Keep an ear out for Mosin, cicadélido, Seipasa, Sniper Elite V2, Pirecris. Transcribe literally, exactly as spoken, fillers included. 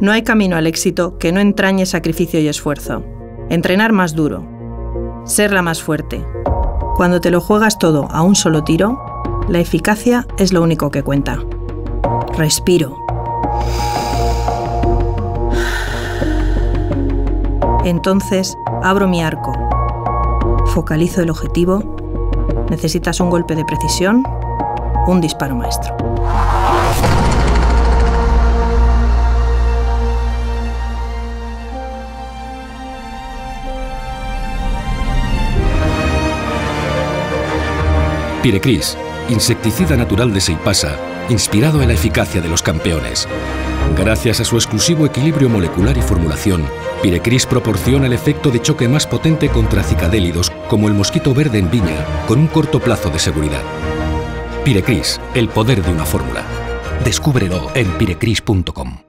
No hay camino al éxito que no entrañe sacrificio y esfuerzo. Entrenar más duro. Ser la más fuerte. Cuando te lo juegas todo a un solo tiro, la eficacia es lo único que cuenta. Respiro. Entonces, abro mi arco. Focalizo el objetivo. ¿Necesitas un golpe de precisión? Un disparo maestro. Pirecris, insecticida natural de Seipasa, inspirado en la eficacia de los campeones. Gracias a su exclusivo equilibrio molecular y formulación, Pirecris proporciona el efecto de choque más potente contra cicadélidos como el mosquito verde en viña, con un corto plazo de seguridad. Pirecris, el poder de una fórmula. Descúbrelo en pirecris punto com.